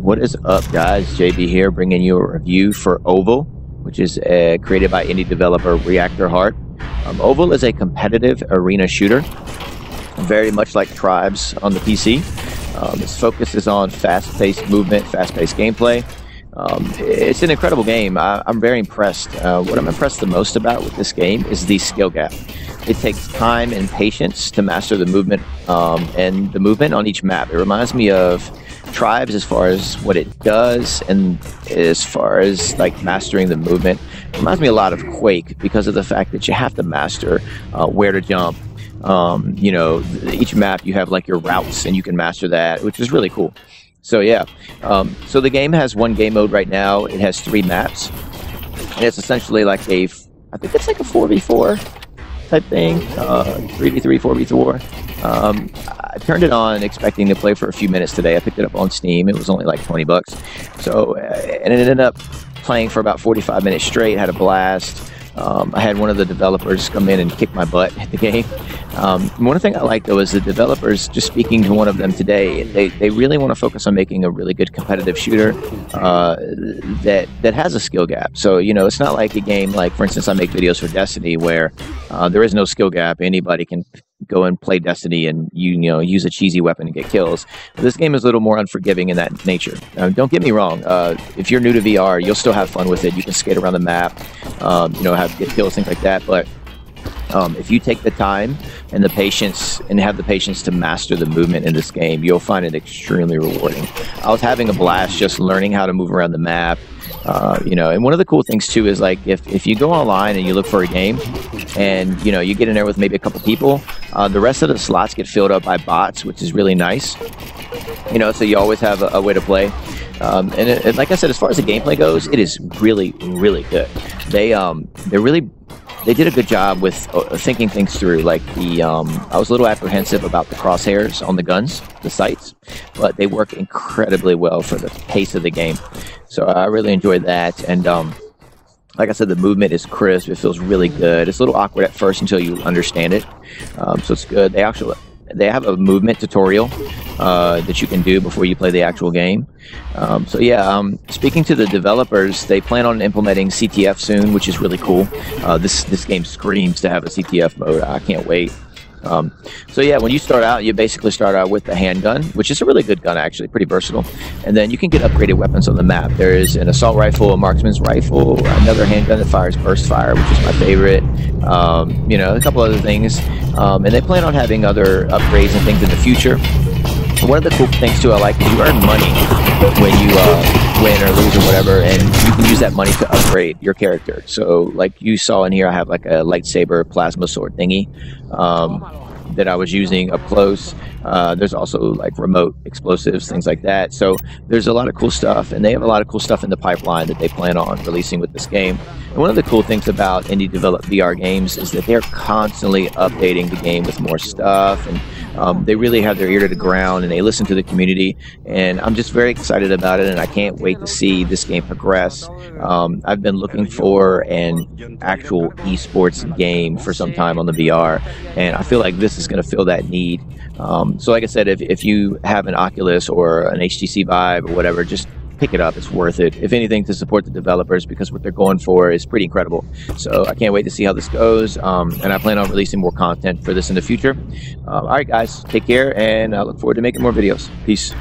What is up, guys? JB here, bringing you a review for Oval, which is created by indie developer Reactor Heart. Oval is a competitive arena shooter, very much like Tribes on the PC. Its focus is on fast-paced movement, fast-paced gameplay. It's an incredible game. I'm very impressed. What I'm impressed the most about with this game is the skill gap. It takes time and patience to master the movement on each map. It reminds me of Tribes as far as what it does and as far as like mastering the movement. It reminds me a lot of Quake because of the fact that you have to master where to jump. You know, each map you have like your routes and you can master that, which is really cool. So yeah, so the game has one game mode right now. It has 3 maps, and it's essentially like a, I think it's like a 4v4 type thing, 3v3, 4v4. I turned it on expecting to play for a few minutes today. I picked it up on Steam. It was only like 20 bucks. So, and it ended up playing for about 45 minutes straight, had a blast. I had one of the developers come in and kick my butt at the game. One thing I like, though, is the developers, just speaking to one of them today, they really want to focus on making a really good competitive shooter that has a skill gap. So, you know, it's not like a game like, for instance, I make videos for Destiny where there is no skill gap. Anybody can go and play Destiny and, you know, use a cheesy weapon and get kills. But this game is a little more unforgiving in that nature. Don't get me wrong. If you're new to VR, you'll still have fun with it. You can skate around the map, you know, get kills, things like that. But if you take the time and the patience and have the patience to master the movement in this game, you'll find it extremely rewarding. I was having a blast just learning how to move around the map, you know, and one of the cool things too is like if you go online and you look for a game and, you know, you get in there with maybe a couple people, the rest of the slots get filled up by bots, which is really nice, you know, so you always have a way to play. And like I said, as far as the gameplay goes, it is really, really good. They did a good job with thinking things through. Like I was a little apprehensive about the crosshairs on the guns, the sights, but they work incredibly well for the pace of the game. So I really enjoyed that. And like I said, the movement is crisp. It feels really good. It's a little awkward at first until you understand it. So it's good. They have a movement tutorial that you can do before you play the actual game. So yeah, speaking to the developers, they plan on implementing CTF soon, which is really cool. This game screams to have a CTF mode. I can't wait. So yeah, when you start out, you basically start out with the handgun, which is a really good gun, actually, pretty versatile. And then you can get upgraded weapons on the map. There is an assault rifle, a marksman's rifle, another handgun that fires burst fire, which is my favorite. You know, a couple other things. And they plan on having other upgrades and things in the future. One of the cool things too I like is you earn money when you win or lose or whatever, and you can use that money to upgrade your character. So like you saw in here, I have like a lightsaber plasma sword thingy that I was using up close. There's also like remote explosives, things like that. So there's a lot of cool stuff, and they have a lot of cool stuff in the pipeline that they plan on releasing with this game. And one of the cool things about indie developed VR games is that they're constantly updating the game with more stuff, and they really have their ear to the ground, and they listen to the community, and I'm just very excited about it, and I can't wait to see this game progress. I've been looking for an actual esports game for some time on the VR, and I feel like this is going to fill that need. So like I said, if you have an Oculus or an HTC Vive or whatever, just pick it up. It's worth it, if anything, to support the developers, because what they're going for is pretty incredible. So I can't wait to see how this goes, and I plan on releasing more content for this in the future. All right, guys, take care, and I look forward to making more videos. Peace.